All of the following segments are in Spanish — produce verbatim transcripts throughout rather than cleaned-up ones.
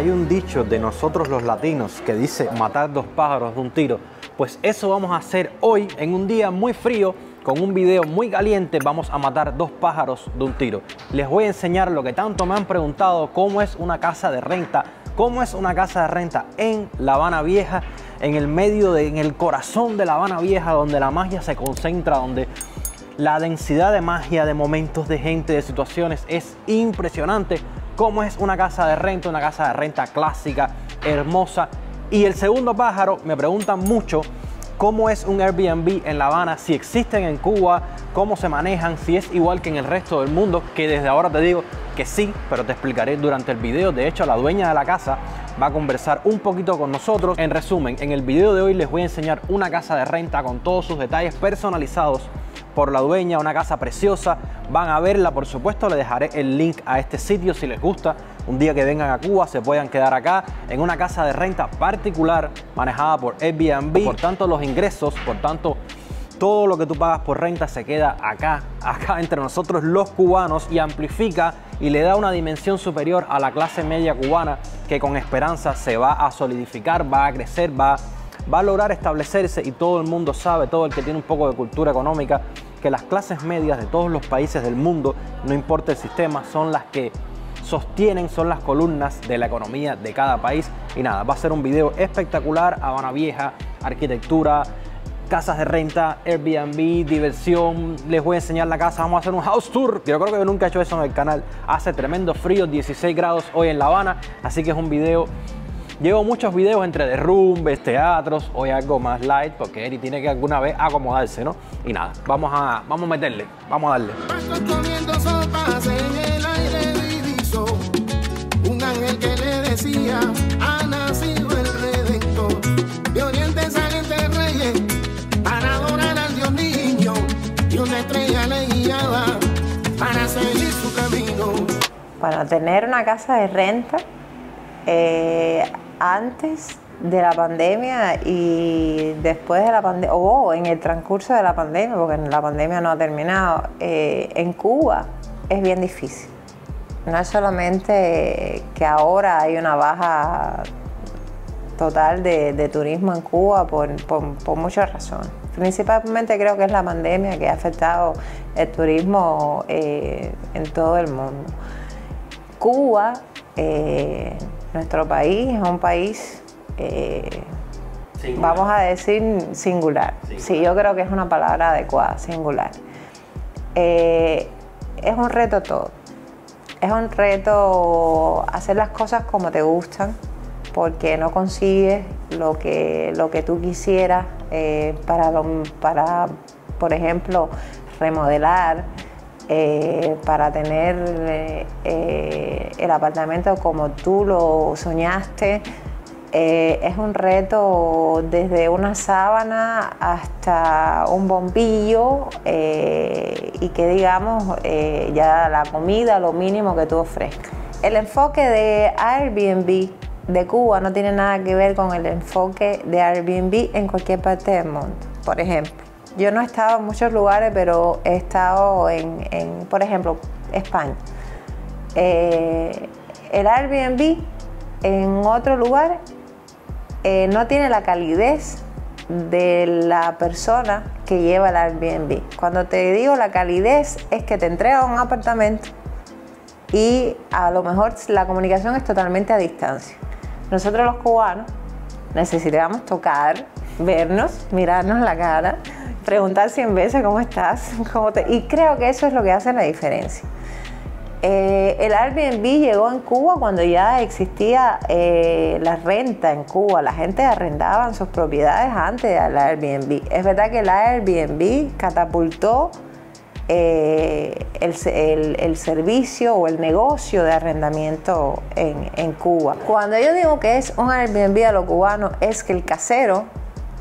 Hay un dicho de nosotros los latinos que dice matar dos pájaros de un tiro. Pues eso vamos a hacer hoy, en un día muy frío, con un video muy caliente. Vamos a matar dos pájaros de un tiro. Les voy a enseñar lo que tanto me han preguntado, cómo es una casa de renta, cómo es una casa de renta en La Habana Vieja, en el medio, de, en el corazón de La Habana Vieja, donde la magia se concentra, donde la densidad de magia, de momentos, de gente, de situaciones es impresionante. Cómo es una casa de renta, una casa de renta clásica, hermosa. Y el segundo pájaro, me preguntan mucho cómo es un Airbnb en La Habana, si existen en Cuba, cómo se manejan, si es igual que en el resto del mundo, que desde ahora te digo que sí, pero te explicaré durante el video. De hecho, la dueña de la casa va a conversar un poquito con nosotros. En resumen, en el video de hoy les voy a enseñar una casa de renta con todos sus detalles personalizados por la dueña, una casa preciosa. Van a verla, por supuesto, les dejaré el link a este sitio si les gusta. Un día que vengan a Cuba se puedan quedar acá en una casa de renta particular manejada por Airbnb. Por tanto, los ingresos, por tanto, todo lo que tú pagas por renta se queda acá, acá entre nosotros los cubanos, y amplifica y le da una dimensión superior a la clase media cubana, que con esperanza se va a solidificar, va a crecer, va a va a lograr establecerse. Y todo el mundo sabe, todo el que tiene un poco de cultura económica, que las clases medias de todos los países del mundo, no importa el sistema, son las que sostienen, son las columnas de la economía de cada país. Y nada, va a ser un video espectacular. Habana Vieja, arquitectura, casas de renta, Airbnb, diversión. Les voy a enseñar la casa, vamos a hacer un house tour. Yo creo que yo nunca he hecho eso en el canal. Hace tremendo frío, dieciséis grados hoy en La Habana, así que es un video... Llevo muchos videos entre derrumbes, teatros, hoy algo más light, porque Eri tiene que alguna vez acomodarse, ¿no? Y nada, vamos a, vamos a meterle, vamos a darle. Un ángel que le decía, ha nacido el Redentor. De oriente salen de reyes, para adorar al Dios niño. Y una estrella le guiaba, para seguir su camino. Para tener una casa de renta, eh... antes de la pandemia y después de la pandemia, o oh, en el transcurso de la pandemia, porque la pandemia no ha terminado, eh, en Cuba es bien difícil. No es solamente que ahora hay una baja total de, de turismo en Cuba por, por, por muchas razones. Principalmente creo que es la pandemia que ha afectado el turismo eh, en todo el mundo. Cuba... Eh, Nuestro país es un país, eh, vamos a decir, singular. singular. Sí, yo creo que es una palabra adecuada, singular. Eh, es un reto todo. Es un reto hacer las cosas como te gustan, porque no consigues lo que, lo que tú quisieras eh, para, lo, para, por ejemplo, remodelar. Eh, para tener eh, eh, el apartamento como tú lo soñaste. Eh, es un reto desde una sábana hasta un bombillo eh, y que digamos eh, ya la comida, lo mínimo que tú ofrezcas. El enfoque de Airbnb de Cuba no tiene nada que ver con el enfoque de Airbnb en cualquier parte del mundo. Por ejemplo, yo no he estado en muchos lugares, pero he estado en, en por ejemplo, España. Eh, el Airbnb en otro lugar eh, no tiene la calidez de la persona que lleva el Airbnb. Cuando te digo la calidez, es que te entrega un apartamento y a lo mejor la comunicación es totalmente a distancia. Nosotros los cubanos necesitamos tocar, vernos, mirarnos la cara, preguntar cien veces cómo estás, cómo te... y creo que eso es lo que hace la diferencia. Eh, el Airbnb llegó en Cuba cuando ya existía eh, la renta en Cuba. La gente arrendaba sus propiedades antes del Airbnb. Es verdad que el Airbnb catapultó eh, el, el, el servicio o el negocio de arrendamiento en, en Cuba. Cuando yo digo que es un Airbnb a lo cubano, es que el casero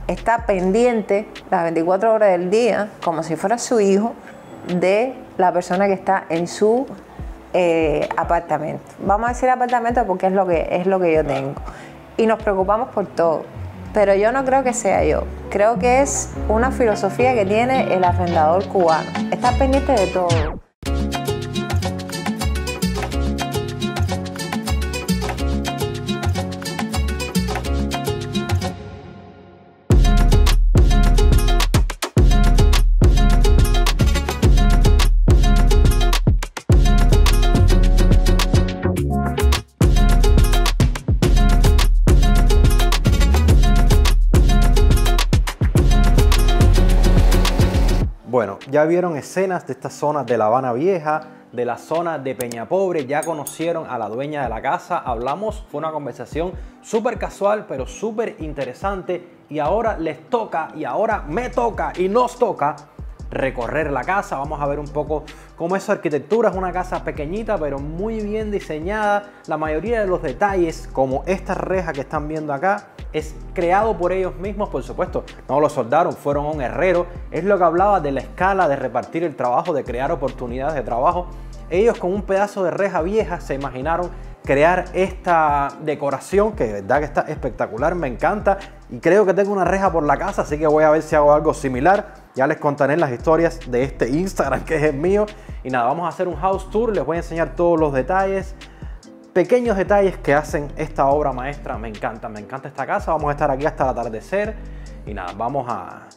está pendiente las veinticuatro horas del día, como si fuera su hijo, de la persona que está en su eh, apartamento. Vamos a decir apartamento porque es lo que, es lo que yo tengo. Y nos preocupamos por todo. Pero yo no creo que sea yo. Creo que es una filosofía que tiene el arrendador cubano. Está pendiente de todo. Bueno, ya vieron escenas de esta zona de La Habana Vieja, de la zona de Peña Pobre, ya conocieron a la dueña de la casa, hablamos, fue una conversación súper casual pero súper interesante, y ahora les toca, y ahora me toca y nos toca recorrer la casa. Vamos a ver un poco cómo es su arquitectura. Es una casa pequeñita pero muy bien diseñada. La mayoría de los detalles, como esta reja que están viendo acá, es creado por ellos mismos. Por supuesto, no lo soldaron, fueron a un herrero. Es lo que hablaba de la escala, de repartir el trabajo, de crear oportunidades de trabajo. Ellos con un pedazo de reja vieja se imaginaron crear esta decoración que de verdad que está espectacular, me encanta, y creo que tengo una reja por la casa, así que voy a ver si hago algo similar. Ya les contaré en las historias de este Instagram, que es el mío. Y nada, vamos a hacer un house tour, les voy a enseñar todos los detalles, pequeños detalles que hacen esta obra maestra. Me encanta, me encanta esta casa. Vamos a estar aquí hasta el atardecer y nada, vamos a,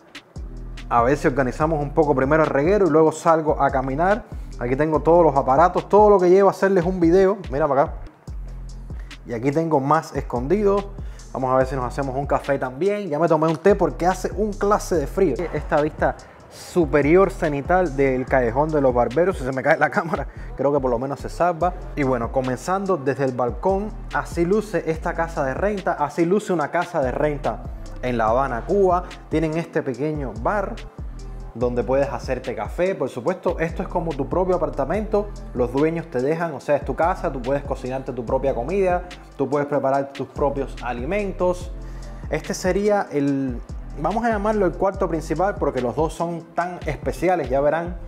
a ver si organizamos un poco primero el reguero y luego salgo a caminar. Aquí tengo todos los aparatos, todo lo que llevo a hacerles un video. Mira para acá. Y aquí tengo más escondidos. Vamos a ver si nos hacemos un café también. Ya me tomé un té porque hace un clase de frío. Esta vista superior cenital del callejón de los Barberos. Si se me cae la cámara, creo que por lo menos se salva. Y bueno, comenzando desde el balcón, así luce esta casa de renta. Así luce una casa de renta en La Habana, Cuba. Tienen este pequeño bar donde puedes hacerte café. Por supuesto, esto es como tu propio apartamento, los dueños te dejan, o sea, es tu casa, tú puedes cocinarte tu propia comida, tú puedes preparar tus propios alimentos. Este sería el, vamos a llamarlo el cuarto principal, porque los dos son tan especiales, ya verán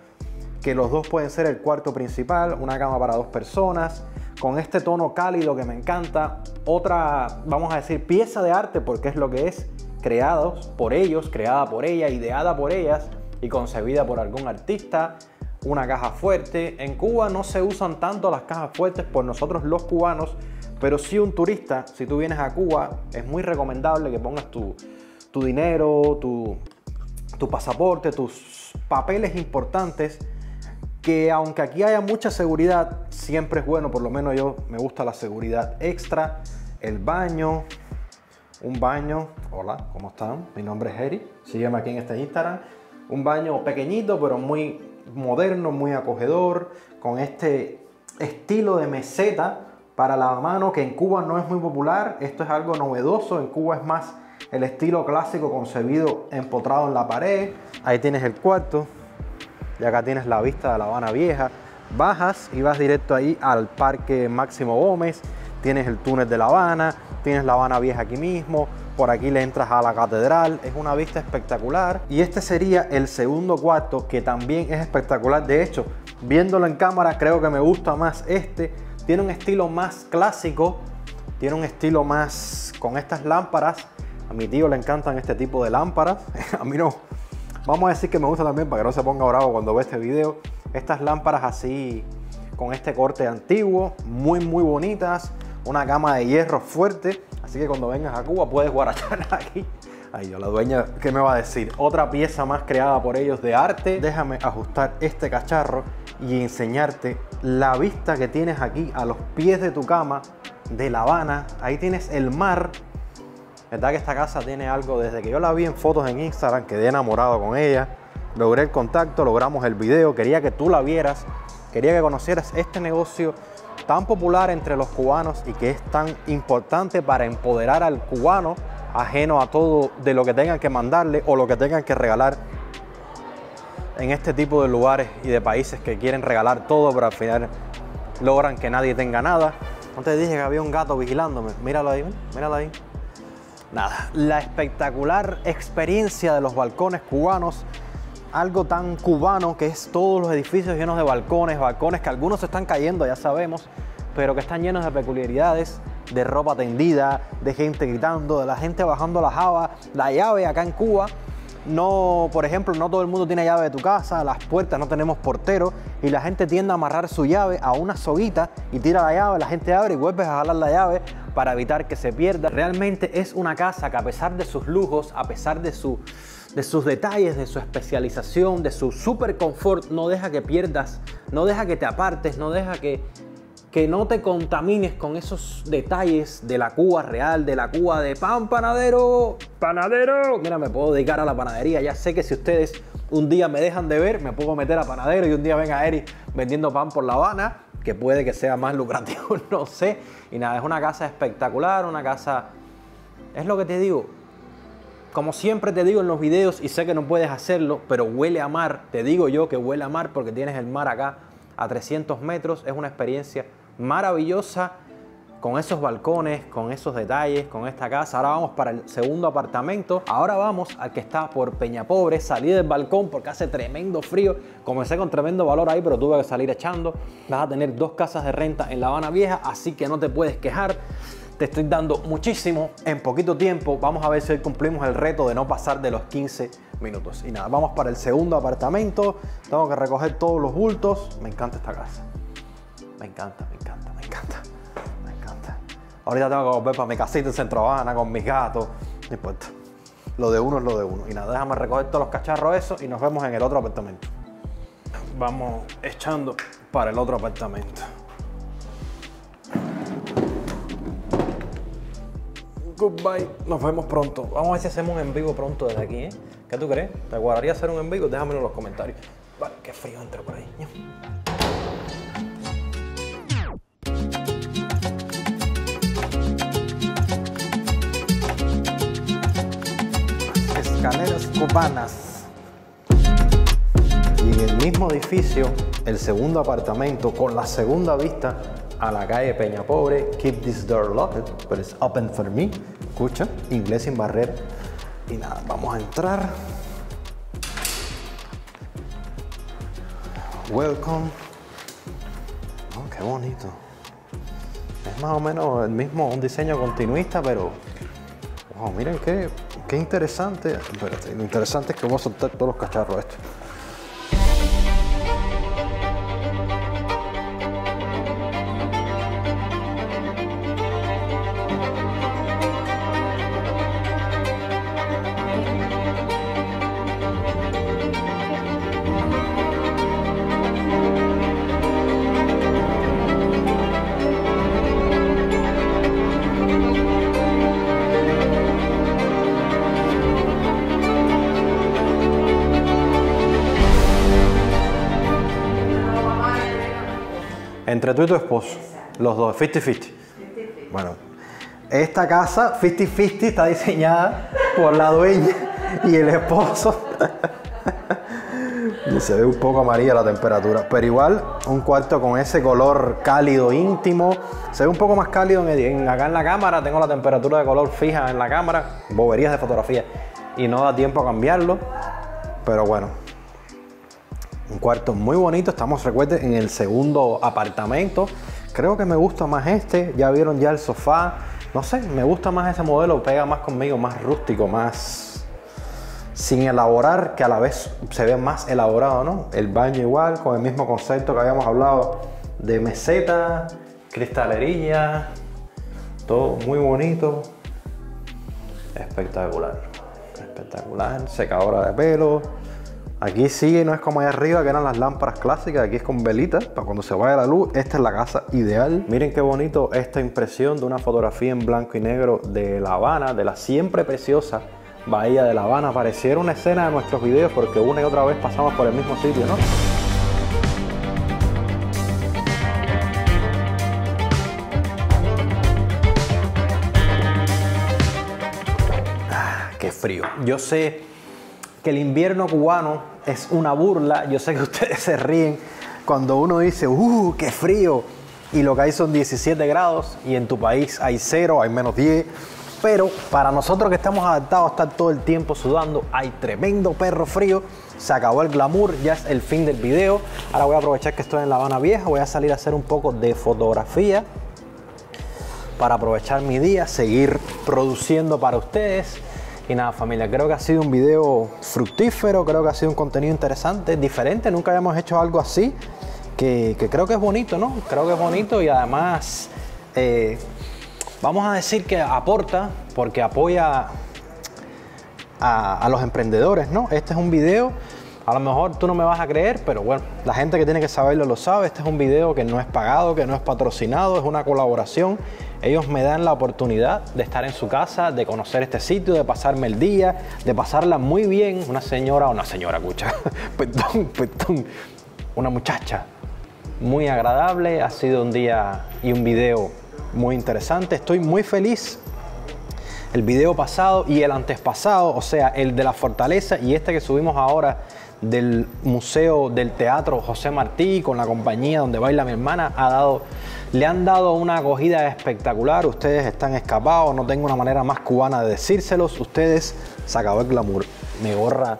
que los dos pueden ser el cuarto principal, una cama para dos personas, con este tono cálido que me encanta. Otra, vamos a decir, pieza de arte, porque es lo que es, creados por ellos, creada por ella, ideada por ellas y concebida por algún artista. Una caja fuerte. En Cuba no se usan tanto las cajas fuertes por nosotros los cubanos, pero sí un turista, si tú vienes a Cuba, es muy recomendable que pongas tu, tu dinero, tu, tu pasaporte, tus papeles importantes, que aunque aquí haya mucha seguridad, siempre es bueno, por lo menos yo, me gusta la seguridad extra. El baño, un baño, hola, ¿cómo están? Mi nombre es Eri, sígueme aquí en este Instagram. Un baño pequeñito pero muy moderno, muy acogedor, con este estilo de meseta para la mano que en Cuba no es muy popular. Esto es algo novedoso, en Cuba es más el estilo clásico concebido empotrado en la pared. Ahí tienes el cuarto y acá tienes la vista de La Habana Vieja. Bajas y vas directo ahí al Parque Máximo Gómez, tienes el túnel de La Habana, tienes La Habana Vieja aquí mismo. Por aquí le entras a la catedral, es una vista espectacular. Y este sería el segundo cuarto, que también es espectacular. De hecho, viéndolo en cámara, creo que me gusta más este. Tiene un estilo más clásico, tiene un estilo más con estas lámparas. A mi tío le encantan este tipo de lámparas, a mí no. Vamos a decir que me gusta también, para que no se ponga bravo cuando ve este video. Estas lámparas así, con este corte antiguo, muy muy bonitas. Una cama de hierro fuerte, así que cuando vengas a Cuba puedes guarachar aquí. Ay, yo, la dueña, ¿qué me va a decir? Otra pieza más creada por ellos de arte. Déjame ajustar este cacharro y enseñarte la vista que tienes aquí a los pies de tu cama de La Habana. Ahí tienes el mar. La verdad que esta casa tiene algo, desde que yo la vi en fotos en Instagram, quedé enamorado con ella. Logré el contacto, logramos el video, quería que tú la vieras, quería que conocieras este negocio tan popular entre los cubanos y que es tan importante para empoderar al cubano, ajeno a todo de lo que tengan que mandarle o lo que tengan que regalar en este tipo de lugares y de países que quieren regalar todo, pero al final logran que nadie tenga nada. No te dije que había un gato vigilándome, míralo ahí, míralo ahí. Nada, la espectacular experiencia de los balcones cubanos. Algo tan cubano que es todos los edificios llenos de balcones, balcones que algunos se están cayendo, ya sabemos, pero que están llenos de peculiaridades, de ropa tendida, de gente gritando, de la gente bajando la java, la llave acá en Cuba. No, por ejemplo, no todo el mundo tiene llave de tu casa, las puertas no tenemos portero y la gente tiende a amarrar su llave a una soguita y tira la llave, la gente abre y vuelves a jalar la llave para evitar que se pierda. Realmente es una casa que, a pesar de sus lujos, a pesar de su... de sus detalles, de su especialización, de su super confort, no deja que pierdas, no deja que te apartes, no deja que, que no te contamines con esos detalles de la Cuba real, de la Cuba de pan, panadero, panadero. Mira, me puedo dedicar a la panadería. Ya sé que si ustedes Un día me dejan de ver, me puedo meter a panadero y un día venga Eric vendiendo pan por La Habana, que puede que sea más lucrativo, no sé. Y nada, es una casa espectacular, una casa... Es lo que te digo. Como siempre te digo en los videos, y sé que no puedes hacerlo, pero huele a mar. Te digo yo que huele a mar porque tienes el mar acá a trescientos metros. Es una experiencia maravillosa con esos balcones, con esos detalles, con esta casa. Ahora vamos para el segundo apartamento. Ahora vamos al que está por Peñapobre. Salí del balcón porque hace tremendo frío. Comencé con tremendo valor ahí, pero tuve que salir echando. Vas a tener dos casas de renta en La Habana Vieja, así que no te puedes quejar. Te estoy dando muchísimo en poquito tiempo. Vamos a ver si hoy cumplimos el reto de no pasar de los quince minutos. Y nada, vamos para el segundo apartamento. Tengo que recoger todos los bultos. Me encanta esta casa. Me encanta, me encanta, me encanta. Ahorita tengo que volver para mi casita en Centro Habana con mis gatos. No importa. Lo de uno es lo de uno. Y nada, déjame recoger todos los cacharros esos y nos vemos en el otro apartamento. Vamos echando para el otro apartamento. Goodbye. Nos vemos pronto. Vamos a ver si hacemos un en vivo pronto desde aquí, ¿eh? ¿Qué tú crees? ¿Te guardaría hacer un en vivo? Déjamelo en los comentarios. Vale, qué frío entra por ahí. Escaleras cubanas. Y en el mismo edificio, el segundo apartamento con la segunda vista a la calle Peñapobre. Keep this door locked, but it's open for me. Escucha, inglés sin barrera. Y nada, vamos a entrar. Welcome. Oh, qué bonito. Es más o menos el mismo, un diseño continuista, pero... Wow, miren qué... Qué interesante. Espérate, lo interesante es que voy a soltar todos los cacharros estos. Entre tú y tu esposo, los dos, cincuenta cincuenta. Bueno, esta casa cincuenta cincuenta está diseñada por la dueña y el esposo. Y se ve un poco amarilla la temperatura, pero igual un cuarto con ese color cálido, íntimo. Se ve un poco más cálido en el, en, acá en la cámara. Tengo la temperatura de color fija en la cámara, boberías de fotografía, y no da tiempo a cambiarlo, pero bueno. Un cuarto muy bonito. Estamos, recuerden, en el segundo apartamento. Creo que me gusta más este. Ya vieron ya el sofá. No sé, me gusta más ese modelo. Pega más conmigo, más rústico, más sin elaborar, que a la vez se ve más elaborado, ¿no? El baño igual, con el mismo concepto que habíamos hablado de meseta, cristalería. Todo muy bonito. Espectacular. Espectacular. Secadora de pelo. Aquí sí, no es como allá arriba, que eran las lámparas clásicas. Aquí es con velitas, para cuando se vaya la luz. Esta es la casa ideal. Miren qué bonito esta impresión de una fotografía en blanco y negro de La Habana, de la siempre preciosa bahía de La Habana. Pareciera una escena de nuestros videos porque una y otra vez pasamos por el mismo sitio, ¿no? Ah, qué frío. Yo sé que el invierno cubano es una burla. Yo sé que ustedes se ríen cuando uno dice, ¡uh, qué frío! Y lo que hay son diecisiete grados y en tu país hay cero, hay menos diez. Pero para nosotros que estamos adaptados a estar todo el tiempo sudando, hay tremendo perro frío. Se acabó el glamour, ya es el fin del video. Ahora voy a aprovechar que estoy en La Habana Vieja, voy a salir a hacer un poco de fotografía para aprovechar mi día, seguir produciendo para ustedes. Y nada, familia, creo que ha sido un video fructífero, creo que ha sido un contenido interesante, diferente. Nunca habíamos hecho algo así, que, que creo que es bonito, ¿no? Creo que es bonito y además, eh, vamos a decir que aporta, porque apoya a, a los emprendedores, ¿no? Este es un video, a lo mejor tú no me vas a creer, pero bueno, la gente que tiene que saberlo lo sabe. Este es un video que no es pagado, que no es patrocinado, es una colaboración Ellos me dan la oportunidad de estar en su casa, de conocer este sitio, de pasarme el día, de pasarla muy bien. Una señora, una señora, escucha, perdón, perdón, una muchacha muy agradable. Ha sido un día y un video muy interesante. Estoy muy feliz. El video pasado y el antepasado, o sea, el de la fortaleza y este que subimos ahora del Museo del Teatro José Martí con la compañía donde baila mi hermana, ha dado... le han dado una acogida espectacular. Ustedes están escapados, no tengo una manera más cubana de decírselos. Ustedes, se acabó el glamour, mi gorra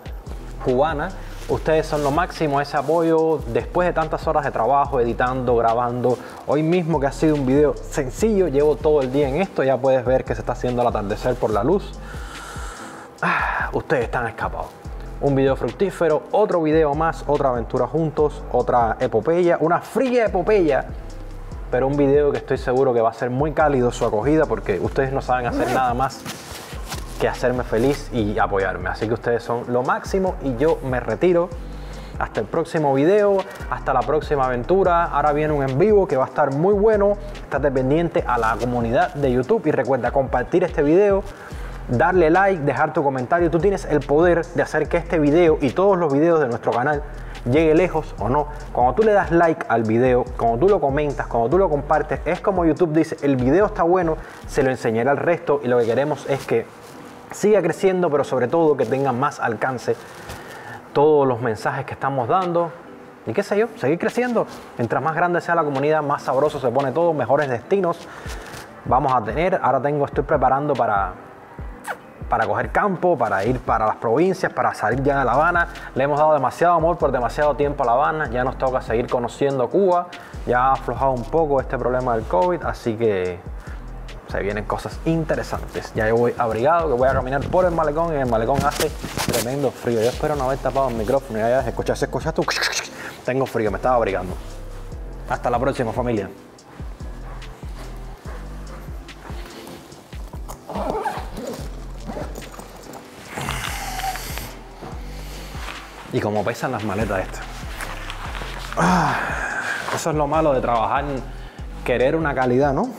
cubana. Ustedes son lo máximo, ese apoyo después de tantas horas de trabajo, editando, grabando. Hoy mismo, que ha sido un video sencillo, llevo todo el día en esto. Ya puedes ver que se está haciendo el atardecer por la luz. Ah, ustedes están escapados. Un video fructífero, otro video más, otra aventura juntos, otra epopeya, una fría epopeya. Pero un video que estoy seguro que va a ser muy cálido su acogida, porque ustedes no saben hacer nada más que hacerme feliz y apoyarme. Así que ustedes son lo máximo y yo me retiro. Hasta el próximo video, hasta la próxima aventura. Ahora viene un en vivo que va a estar muy bueno. Estate pendiente a la comunidad de YouTube y recuerda compartir este video, darle like, dejar tu comentario. Tú tienes el poder de hacer que este video y todos los videos de nuestro canal llegue lejos o no. Cuando tú le das like al video, cuando tú lo comentas, cuando tú lo compartes, es como YouTube dice: el video está bueno, se lo enseñará al resto. Y lo que queremos es que siga creciendo, pero sobre todo que tenga más alcance todos los mensajes que estamos dando. Y qué sé yo, seguir creciendo. Mientras más grande sea la comunidad, más sabroso se pone todo, mejores destinos vamos a tener. Ahora tengo, estoy preparando para... para coger campo, para ir para las provincias, para salir ya de La Habana. Le hemos dado demasiado amor por demasiado tiempo a La Habana. Ya nos toca seguir conociendo Cuba. Ya ha aflojado un poco este problema del COVID, así que se vienen cosas interesantes. Ya yo voy abrigado, que voy a caminar por el malecón, y en el malecón hace tremendo frío. Yo espero no haber tapado el micrófono. Ya ya escuchaste, escuchaste. Tengo frío, me estaba abrigando. Hasta la próxima, familia. Y como pesan las maletas estas. Ah, eso es lo malo de trabajar, querer una calidad, ¿no?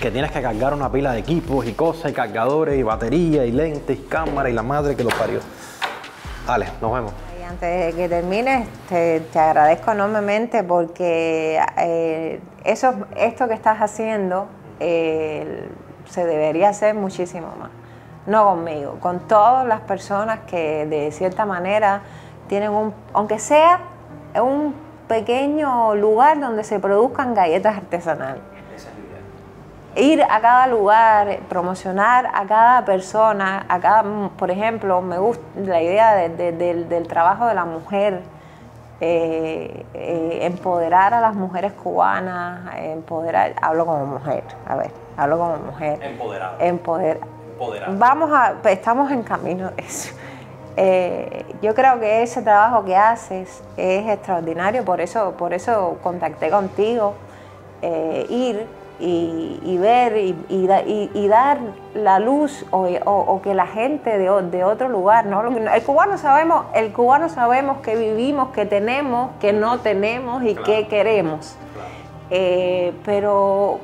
Que tienes que cargar una pila de equipos y cosas, y cargadores, y batería, y lentes, y cámara, y la madre que los parió. Dale, nos vemos. Y antes de que termines, te, te agradezco enormemente porque eh, eso, esto que estás haciendo eh, se debería hacer muchísimo más. No conmigo, con todas las personas que de cierta manera tienen un, aunque sea un pequeño lugar donde se produzcan galletas artesanales. Ir a cada lugar, promocionar a cada persona, a cada, por ejemplo, me gusta la idea de, de, de, del trabajo de la mujer, eh, eh, empoderar a las mujeres cubanas, empoderar, hablo como mujer, a ver, hablo como mujer. Empoderar. Empoderar. Poderado. Vamos a, estamos en camino de eso. Eh, yo creo que ese trabajo que haces es extraordinario, por eso, por eso contacté contigo, eh, ir y, y ver y, y, y, y dar la luz o, o, o que la gente de, de otro lugar, ¿no? El cubano sabemos, el cubano sabemos que vivimos, que tenemos, que no tenemos y claro, que queremos, claro. Eh, pero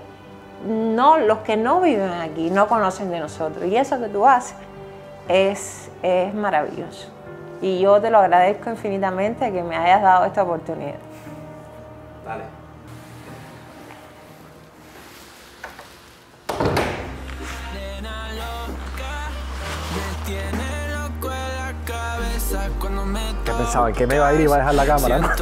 no, los que no viven aquí no conocen de nosotros, y eso que tú haces es, es maravilloso, y yo te lo agradezco infinitamente que me hayas dado esta oportunidad. Dale. Nena loca, me tiene loco en la cabeza cuando me toca. ¿Qué pensaba? ¿Que me iba a ir y iba a dejar la cámara?